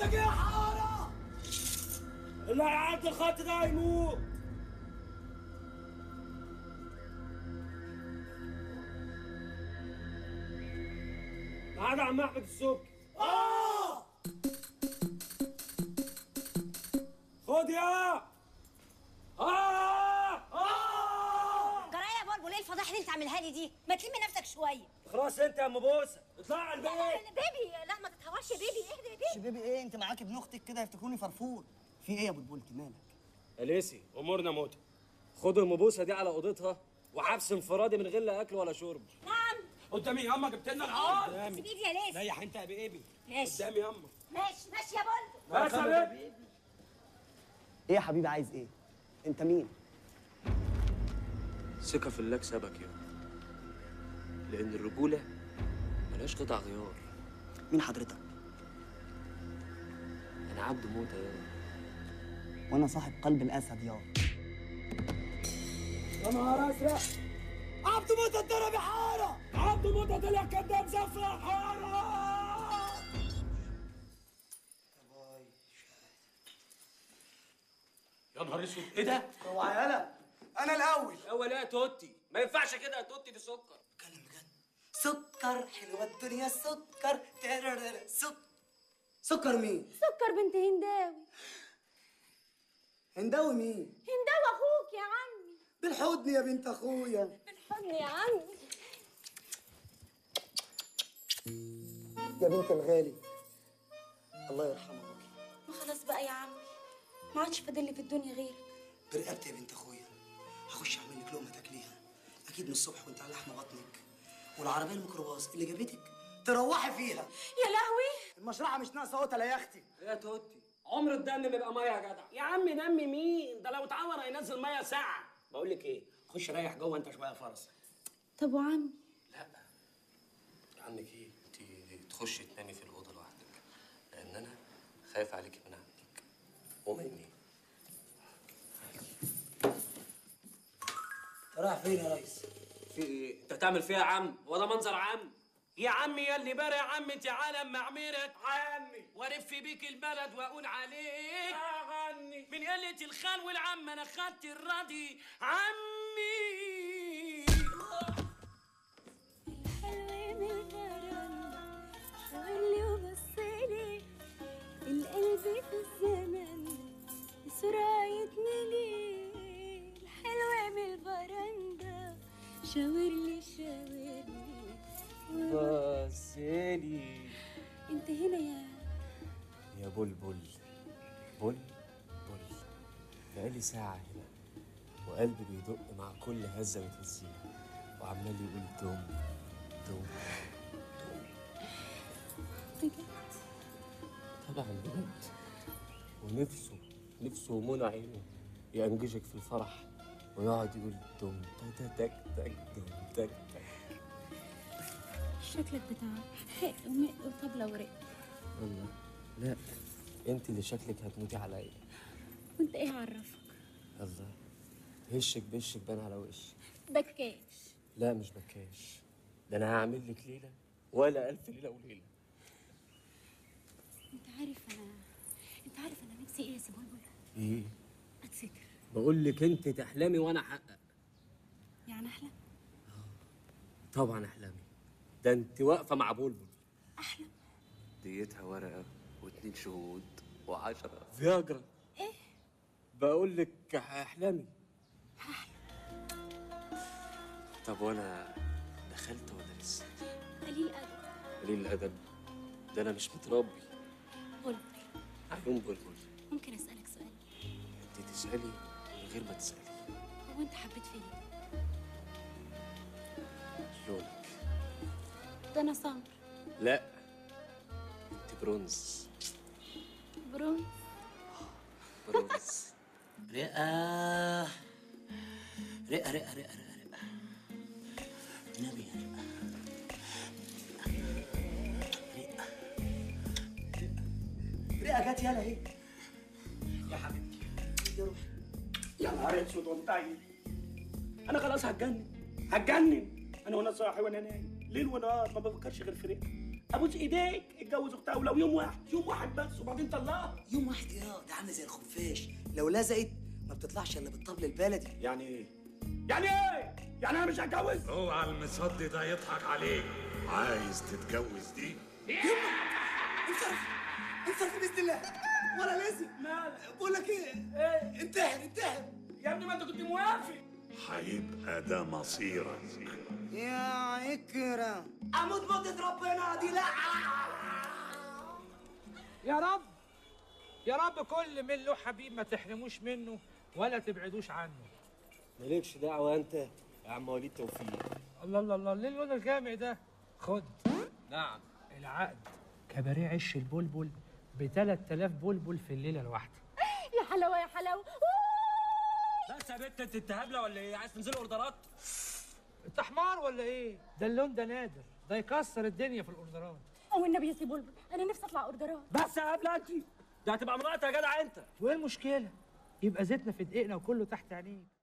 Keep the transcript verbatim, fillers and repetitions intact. حياتك يا حارة! اللي هيعدي الخط ده هيموت! عاد عم احمد السبكي. اه خد يا اه اه جرايه يا بلبل، ايه الفضاحه اللي انت عاملها لي دي؟ ما تلمي نفسك شويه. خلاص انت يا ام بوسه اطلعي على البيت. بيبي لا ما تتهورش يا بيبي، اهدى يا بيبي. بيبي ايه انت معاكي ابن اختك كده هيفتكروني فرفور. في ايه يا بلبل مالك؟ اليسي امورنا موته. خد ام بوسه دي على اوضتها وحبس انفرادي من غير لا اكل ولا شرب. نعم قدامي ياما، جبت لنا العار. قدامي سيب ايدي يا ليس. ريح انت يا بيبي. ماشي قدامي ياما. ماشي ماشي يا بلبل. ماشي يا بيبي. ايه يا حبيبي عايز ايه؟ انت مين؟ ثقة في الله كسبك يوم، لأن الرجولة ملهاش قطع غيار. مين حضرتك؟ أنا عبده موتة يوم، وأنا صاحب قلب الأسد يوم. يا نهار أزرق، عبده موتة اتضرب يا حارة! عبده موتة طلع كداب زفر يا حارة! يا نهار اسود، ايه ده؟ اوعى يالا، أنا الأول. الأول إيه يا توتي؟ ما ينفعش كده يا توتي، دي سكر. اتكلم بجد. سكر حلوة الدنيا، سكر تررر سكر. سكر مين؟ سكر بنت هنداوي. هنداوي مين؟ هنداوي أخوك يا عمي. بالحضن يا بنت أخويا. بالحضن يا عمي. يا بنت الغالي، الله يرحم أبوكي. ما خلاص بقى يا عمي، ما عادش فاضل لي في الدنيا غيرك. برقبتي يا بنت أخويا، هخش أعمل لك لقمة تاكليها، أكيد من الصبح وأنت على لحم بطنك، والعربية الميكروباص اللي جابتك تروحي فيها. يا لهوي، المشرحة مش ناقصة قتلة يا أختي. يا توتي، عمر الدم بيبقى مية يا جدع. يا عم دم مين؟ ده لو اتعور هينزل مية ساعة. بقول لك إيه، خش ريح جوه أنت شوية يا فرس. طب وعمي؟ لا يا عمك إيه؟ أنت تخشي تنامي في الأوضة لوحدك، لأن أنا خايف عليكي من عمك ومني. راح فين يا ريس؟ في ايه؟ انت بتعمل فيها يا عم؟ هو ده منظر عام؟ يا عمي يا اللي باري يا عم، انت عالم معميرة عني، والف بيك البلد واقول عليك اغني من قلة الخال والعم، انا خدت الراضي عمي. الحلوة مكرمة واللي وبصلي القلب في الزمن بسرعة ملي، حلوة من البرندة شاورلي شاورلي بصيلي. انت هنا يا يا بلبل بلبل، بقالي ساعة هنا وقلبي بيدق مع كل هزة بتهزيها، وعمال يقول دم دم دم. بجد؟ طبعا بجد، ونفسه نفسه ومنى عينه ينجشك في الفرح ويقعد يقول دم تا تك تك دم تك تك. شكلك بتاع حق وطبلة ورق. والله لا، انت اللي شكلك هتموتي عليا. وانت ايه عرفك؟ الله، هشك بشك بان على وشك. بكاش. لا مش بكاش، ده انا هعمل لك ليله ولا الف ليله وليله. انت عارف انا انت عارف انا نفسي ايه يا سي بلبل؟ ايه؟ اتستر. بقول لك انت تحلمي وانا احقق. يعني احلم؟ اه طبعا احلمي، ده انت واقفه مع بلبل. احلم؟ ديتها ورقه واتنين شهود وعشرة فياجرا. ايه؟ بقول لك احلمي. هحلم. طب وانا دخلت ولا لسه؟ قليل الادب. قليل الادب؟ ده انا مش متربي. بلبل عيون بلبل، ممكن اسالك سؤال؟ تسألي من غير ما تسألي. هو أنت حبيت فين؟ لونك. ده أنا سمر. لا أنت برونز. برونز؟ برونز. رئة رئة رئة رئة رئة نبي يا رئة رئة رئة جت. يلا هي يا حبيبي يا نهار اسود، وانت انا خلاص هتجنن هتجنن. انا وانا صاحي وانا نايم ليل ونهار ما بفكرش غير في رقه. ابوس ايديك اتجوز اختها ولو يوم واحد، يوم واحد بس وبعدين طلقها. يوم واحد يا ده عامل زي الخفاش لو لزقت ما بتطلعش الا بالطبل البلدي. يعني ايه؟ يعني ايه؟ يعني انا مش هتجوز؟ اوعى المصدي ده يضحك عليك. عايز تتجوز دي؟ يما انصرف انصرف باذن الله ولا لازم. مالك؟ بقول لك ايه؟ ايه؟ انتحر انتحر يا ابني، ما انت كنت موافق. هيبقى ده مصيرك يا عكرة. اموت موتة ربنا دي. لا يا رب يا رب، كل من له حبيب ما تحرموش منه ولا تبعدوش عنه. مالكش دعوه انت يا عم وليد توفيق. الله الله الله، ليه اللون الجامع ده؟ خد. نعم. العقد كباريه عش البلبل ب ثلاثة آلاف بلبل في الليله الواحده. يا حلاوه يا حلاوه. بس يا بنت انت انت هبله ولا ايه؟ عايز تنزلي اوردرات؟ انت حمار ولا ايه؟ ده اللون ده نادر، ده يكسر الدنيا في الاوردرات. او النبي يا سي بلبل، انا نفسي اطلع اوردرات. بس يا هبله انت، ده هتبقى مراتي يا جدع انت. وايه المشكله؟ يبقى زيتنا في دقيقنا وكله تحت عينيك.